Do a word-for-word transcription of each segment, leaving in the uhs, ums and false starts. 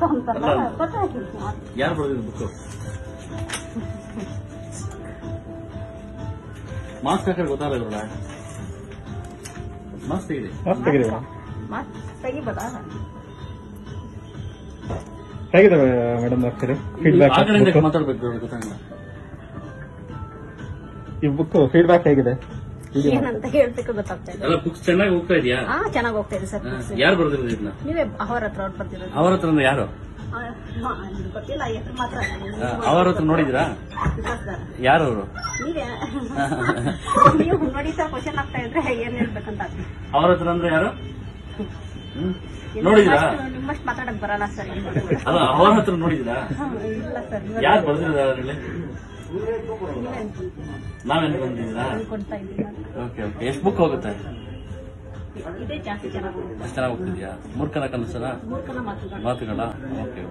तो हम करना है, पता है कि यार मास्क ಹಾಕರ್ ಗೊತ್ತಾಗಲ್ಲ मास्क ತೆಗೆದೆ मास्क ತೆಗೆದೆ मास्क ತೆಗೆದೆ ಬತಾ ಹೇಗಿದೆ ಮೇಡಂ ಡಾಕ್ಟರ್ ಫೀಡ್ಬ್ಯಾಕ್ ಆ ಕಡೆಯಿಂದ ಮಾತಾಡಬೇಕು ಗೊತ್ತಾಗಲ್ಲ ಈ ಬುಕ್ ಫೀಡ್ಬ್ಯಾಕ್ ಹೇಗಿದೆ ಏನಂತ ಹೇಳ್ತಕ್ಕೆ ಗೊತ್ತಾಗ್ತಾ ಇಲ್ಲ ಅಲ್ಲ ಬುಕ್ ಚೆನ್ನಾಗಿ ಹೋಗ್ತಾ ಇದೆಯಾ ಆ ಚೆನ್ನಾಗಿ ಹೋಗ್ತಾ ಇದೆ ಸರ್ ಯಾರು ಬರೆದಿರೋದು ಇದನ್ನ ನೀವೇ ಅವರತ್ರ ಔಟ್ ಬರ್ತಿರೋದು ಅವರತ್ರನ ಯಾರು ಗೊತ್ತಿಲ್ಲ ಯಾರು ಮಾತ್ರ ಅವರತ್ರ ನೋಡಿದ್ರಾ ಯಾರು ಅವರು ನೀವೇ ನೀವು ನೋಡಿ ಸರ್ ಕ್ವೆಶ್ಚನ್ ಆಗ್ತಾ ಇದ್ರೆ ಏನು ಹೇಳಬೇಕಂತ ಅವರತ್ರ ಅಂದ್ರೆ ಯಾರು ನೋಡಿದ್ರಾ ನಿಮ್ಮಷ್ಟು ಮಾತಾಡಕ್ಕೆ ಬರಲ್ಲ ಸರ್ ಅಲ್ಲ ಅವರತ್ರ ನೋಡಿದ್ರಾ ಇಲ್ಲ ಸರ್ ಯಾರು ಬರೆದಿರೋದು ಅವರಲ್ಲಿ ನಾವೇನು ಬಂದಿದ್ದೀರಾ ಓಕೆ ಓಕೆ ಎಷ್ಟು ಬುಕ್ ಹೋಗುತ್ತೆ ಇದೇ ಜಾಸ್ತಿ ಚೆನ್ನಾಗಿ ಹೋಗ್ತಿದ್ಯಾ ಮೂರ್ಖನ ಕನಸನ ಮಾತುಗಳ ಓಕೆ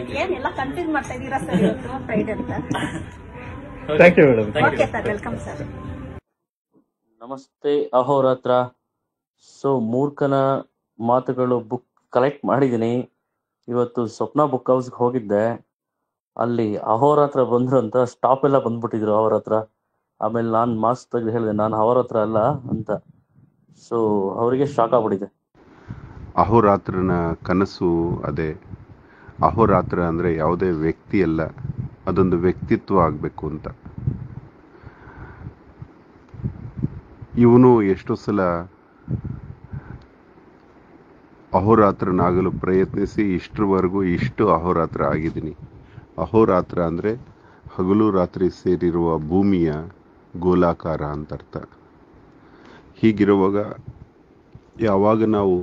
ಓಕೆ ಏನೆಲ್ಲ ಕಂಟಿನ್ಯೂ ಮಾಡ್ತಾ ಇದ್ದೀರಾ ಸರ್ ಇವತ್ತು ಫ್ರೈಡೆ ಅಂತ thank you madam okay sir welcome sir ನಮಸ್ತೆ ಅಹೋರಾತ್ರ ಸೊ ಮೂರ್ಖನ ಮಾತುಗಳು ಬುಕ್ ಕಲೆಕ್ಟ್ ಮಾಡಿದ್ದೀನಿ ಇವತ್ತು ಸ್ವಪ್ನ ಬುಕ್ ಹೌಸ್ಗೆ ಹೋಗಿದ್ದೆ ಅಲ್ಲಿ ಅಹೋರಾತ್ರ ಬಂದ್ರು ಅಂತ ಸ್ಟಾಪ್ ಎಲ್ಲ ಬಂದ್ಬಿಟ್ಟಿದ್ರು ಅವರ ಹತ್ರ ಆಮೇಲೆ ನಾನು ಮಾಸ್ಕ್ ತೆಗೆದು ಹೇಳಿದೆ ನಾನು ಅವರ ಹತ್ರ ಅಲ್ಲ ಅಂತ ಸೊ ಅವರಿಗೆ ಶಾಕ್ ಆಗ್ಬಿಟ್ಟಿದೆ ಅಹೋರಾತ್ರನ ಕನಸು ಅದೇ ಅಹೋರಾತ್ರ ಅಂದರೆ ಯಾವುದೇ ವ್ಯಕ್ತಿ ಅಲ್ಲ ಅದೊಂದು ವ್ಯಕ್ತಿತ್ವ ಆಗಬೇಕು ಅಂತ ಇವನು ಎಷ್ಟೋ ಸಲ ಅಹೋರಾತ್ರನಾಗಲು ಪ್ರಯತ್ನಿಸಿ ಇಷ್ಟರವರೆಗೂ ಇಷ್ಟು ಅಹೋರಾತ್ರ ಆಗಿದ್ದೀನಿ ಅಹೋರಾತ್ರ ಅಂದರೆ ಹಗಲು ರಾತ್ರಿ ಸೇರಿರುವ ಭೂಮಿಯ ಗೋಲಾಕಾರ ಅಂತ ಅರ್ಥ. ಹೀಗಿರುವಾಗ ಯಾವಾಗ ನಾವು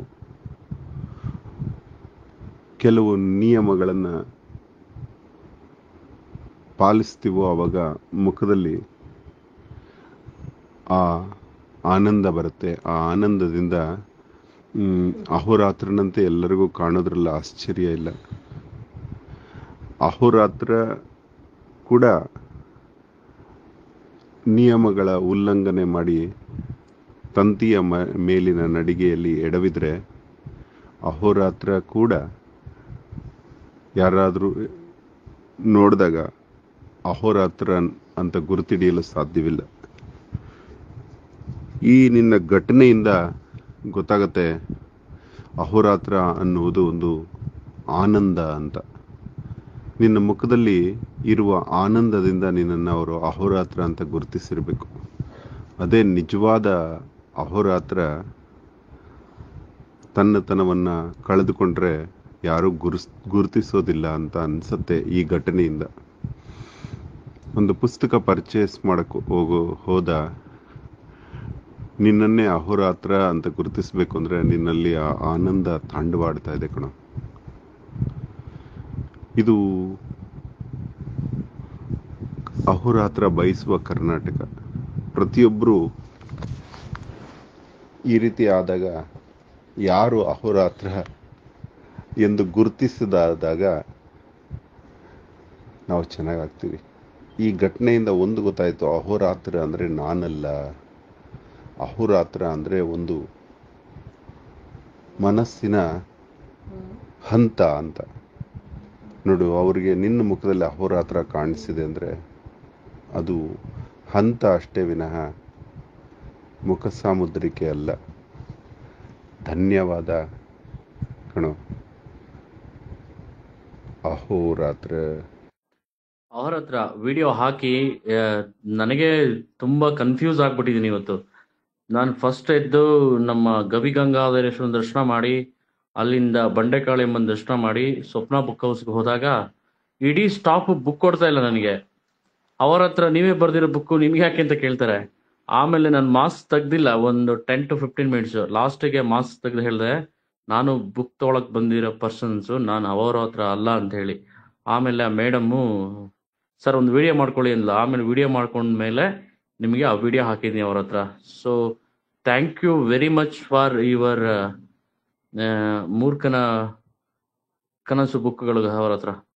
ಕೆಲವು ನಿಯಮಗಳನ್ನು ಪಾಲಿಸ್ತೀವೋ ಆವಾಗ ಮುಖದಲ್ಲಿ ಆ ಆನಂದ ಬರುತ್ತೆ. ಆ ಆನಂದದಿಂದ ಅಹೋರಾತ್ರನಂತೆ ಎಲ್ಲರಿಗೂ ಕಾಣೋದ್ರಲ್ಲ ಆಶ್ಚರ್ಯ ಇಲ್ಲ. ಅಹೋರಾತ್ರ ಕೂಡ ನಿಯಮಗಳ ಉಲ್ಲಂಘನೆ ಮಾಡಿ ತಂತಿಯ ಮ ಮೇಲಿನ ನಡಿಗೆಯಲ್ಲಿ ಎಡವಿದರೆ ಅಹೋರಾತ್ರ ಕೂಡ ಯಾರಾದರೂ ನೋಡಿದಾಗ ಅಹೋರಾತ್ರ ಅಂತ ಗುರುತಿಡಿಯಲು ಸಾಧ್ಯವಿಲ್ಲ. ಈ ನಿನ್ನ ಘಟನೆಯಿಂದ ಗೊತ್ತಾಗತ್ತೆ ಅಹೋರಾತ್ರ ಅನ್ನುವುದು ಒಂದು ಆನಂದ ಅಂತ. ನಿನ್ನ ಮುಖದಲ್ಲಿ ಇರುವ ಆನಂದದಿಂದ ನಿನ್ನನ್ನು ಅವರು ಅಹೋರಾತ್ರ ಅಂತ ಗುರುತಿಸಿರಬೇಕು. ಅದೇ ನಿಜವಾದ ಅಹೋರಾತ್ರ ತನ್ನತನವನ್ನು ಕಳೆದುಕೊಂಡ್ರೆ ಯಾರೂ ಗುರುಸ್ ಗುರುತಿಸೋದಿಲ್ಲ ಅಂತ ಅನಿಸುತ್ತೆ ಈ ಘಟನೆಯಿಂದ. ಒಂದು ಪುಸ್ತಕ ಪರ್ಚೇಸ್ ಮಾಡೋಕ್ಕೆ ಹೋಗೋ ಹೋದ ನಿನ್ನನ್ನೇ ಅಹೋರಾತ್ರ ಅಂತ ಗುರುತಿಸಬೇಕು ಅಂದರೆ ನಿನ್ನಲ್ಲಿ ಆ ಆನಂದ ತಾಂಡವಾಡ್ತಾ ಇದೆ ಕಣೋ. ಇದು ಅಹೋರಾತ್ರ ಬಯಸುವ ಕರ್ನಾಟಕ. ಪ್ರತಿಯೊಬ್ಬರೂ ಈ ರೀತಿ ಆದಾಗ ಯಾರು ಅಹೋರಾತ್ರ ಎಂದು ಗುರುತಿಸದಾದಾಗ ನಾವು ಚೆನ್ನಾಗಾಗ್ತೀವಿ. ಈ ಘಟನೆಯಿಂದ ಒಂದು ಗೊತ್ತಾಯಿತು, ಅಹೋರಾತ್ರ ಅಂದರೆ ನಾನಲ್ಲ, ಅಹೋರಾತ್ರ ಅಂದರೆ ಒಂದು ಮನಸ್ಸಿನ ಹಂತ ಅಂತ. ನೋಡು, ಅವರಿಗೆ ನಿನ್ನ ಮುಖದಲ್ಲಿ ಅಹೋರಾತ್ರ ಕಾಣಿಸಿದೆ ಅಂದರೆ ಅದು ಹಂತ ಅಷ್ಟೇ ವಿನಃ ಮುಖ ಸಾಮುದ್ರಿಕೆ ಅಲ್ಲ. ಧನ್ಯವಾದ ಕಣೋ ಅಹೋರಾತ್ರ. ಅಹೋರಾತ್ರ ವಿಡಿಯೋ ಹಾಕಿ ನನಗೆ ತುಂಬ ಕನ್ಫ್ಯೂಸ್ ಆಗ್ಬಿಟ್ಟಿದ್ದೀನಿ ಇವತ್ತು. ನಾನು ಫಸ್ಟ್ ಎದ್ದು ನಮ್ಮ ಗವಿಗಂಗಾಧರೇಶ್ವರನ ದರ್ಶನ ಮಾಡಿ ಅಲ್ಲಿಂದ ಬಂಡೆಕಾಳಿಯಮ್ಮನ ದರ್ಶನ ಮಾಡಿ ಸ್ವಪ್ನ ಬುಕ್ ಹೌಸ್ಗೆ ಹೋದಾಗ ಇಡೀ ಸ್ಟಾಪ್ ಬುಕ್ ಕೊಡ್ತಾ ಇಲ್ಲ ನನಗೆ. ಅವರ ಹತ್ರ ನೀವೇ ಬರೆದಿರೋ ಬುಕ್ಕು ನಿಮ್ಗೆ ಯಾಕೆ ಅಂತ ಕೇಳ್ತಾರೆ. ಆಮೇಲೆ ನಾನು ಮಾಸ್ಕ್ ತೆಗ್ದಿಲ್ಲ ಒಂದು ಟೆನ್ ಟು ಫಿಫ್ಟೀನ್ ಮಿನಿಟ್ಸು. ಲಾಸ್ಟಿಗೆ ಮಾಸ್ಕ್ ತೆಗೆದು ಹೇಳಿದೆ ನಾನು ಬುಕ್ ತೊಗೊಳಕ್ಕೆ ಬಂದಿರೋ ಪರ್ಸನ್ಸು, ನಾನು ಅವರ ಹತ್ರ ಅಲ್ಲ ಅಂತ ಹೇಳಿ. ಆಮೇಲೆ ಆ ಮೇಡಮ್ಮು ಸರ್ ಒಂದು ವಿಡಿಯೋ ಮಾಡ್ಕೊಳ್ಳಿ ಅಂದ್ಲ. ಆಮೇಲೆ ವಿಡಿಯೋ ಮಾಡ್ಕೊಂಡ್ಮೇಲೆ ನಿಮಗೆ ಆ ವಿಡಿಯೋ ಹಾಕಿದ್ದೀನಿ ಅವ್ರ ಹತ್ರ. So thank you very much for your ಮೂರ್ಖನ ಕನಸು ಬುಕ್ಗಳು ಅವರ ಹತ್ರ.